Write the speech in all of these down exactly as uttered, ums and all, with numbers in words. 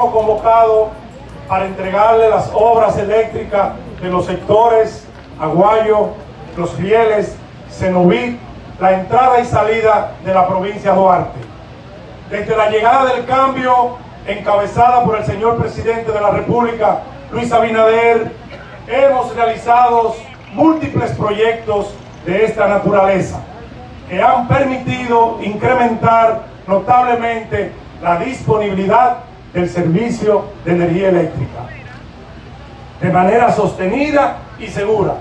hemos convocado para entregarle las obras eléctricas de los sectores Aguayo, Los Rieles, Cenoví, la entrada y salida de la provincia Duarte. Desde la llegada del cambio, encabezada por el señor presidente de la República, Luis Abinader, hemos realizado múltiples proyectos de esta naturaleza que han permitido incrementar notablemente la disponibilidad del servicio de energía eléctrica de manera sostenida y segura,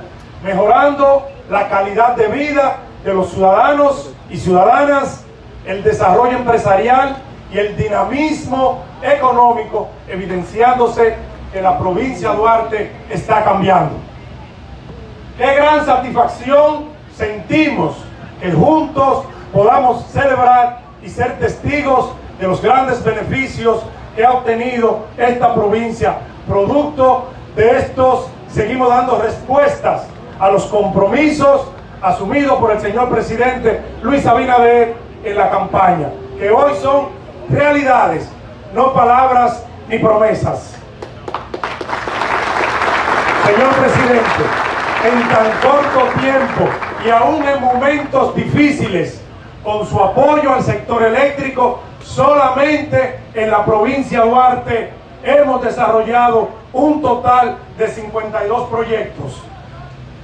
mejorando la calidad de vida de los ciudadanos y ciudadanas, el desarrollo empresarial y el dinamismo económico, evidenciándose que la provincia Duarte está cambiando. Qué gran satisfacción sentimos que juntos podamos celebrar y ser testigos de los grandes beneficios que ha obtenido esta provincia. Producto de estos, seguimos dando respuestas a los compromisos asumidos por el señor presidente Luis Abinader en la campaña, que hoy son realidades, no palabras ni promesas. Señor presidente, en tan corto tiempo y aún en momentos difíciles, con su apoyo al sector eléctrico, solamente en la provincia de Duarte hemos desarrollado un total de cincuenta y dos proyectos.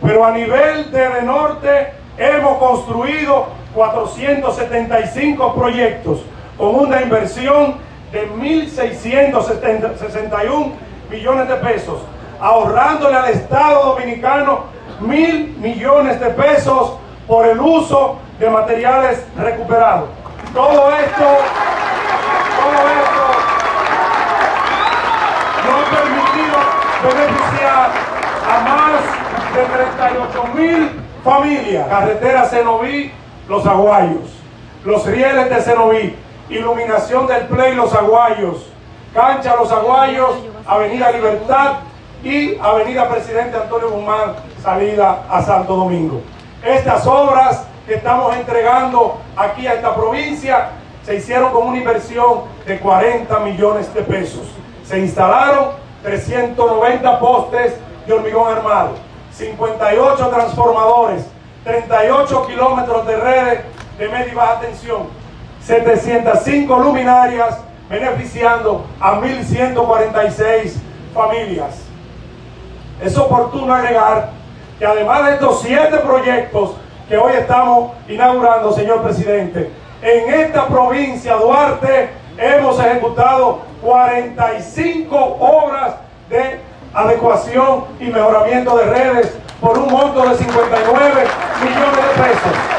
Pero a nivel de Edenorte hemos construido cuatrocientos setenta y cinco proyectos con una inversión de mil seiscientos sesenta y uno millones de pesos, ahorrándole al Estado dominicano mil millones de pesos por el uso de materiales recuperados. Todo esto, todo esto nos ha permitido beneficiar a más de treinta y ocho mil familias. Carretera Cenoví, Los Aguayos, Los Rieles de Cenoví, iluminación del Play, Los Aguayos, cancha Los Aguayos, Avenida Libertad y Avenida Presidente Antonio Guzmán, salida a Santo Domingo. Estas obras que estamos entregando aquí a esta provincia se hicieron con una inversión de cuarenta millones de pesos. Se instalaron trescientos noventa postes de hormigón armado, cincuenta y ocho transformadores, treinta y ocho kilómetros de redes de media y baja tensión, setecientas cinco luminarias, beneficiando a mil ciento cuarenta y seis familias. Es oportuno agregar que además de estos siete proyectos que hoy estamos inaugurando, señor presidente, en esta provincia Duarte hemos ejecutado cuarenta y cinco obras de adecuación y mejoramiento de redes por un monto de cincuenta y nueve millones de pesos.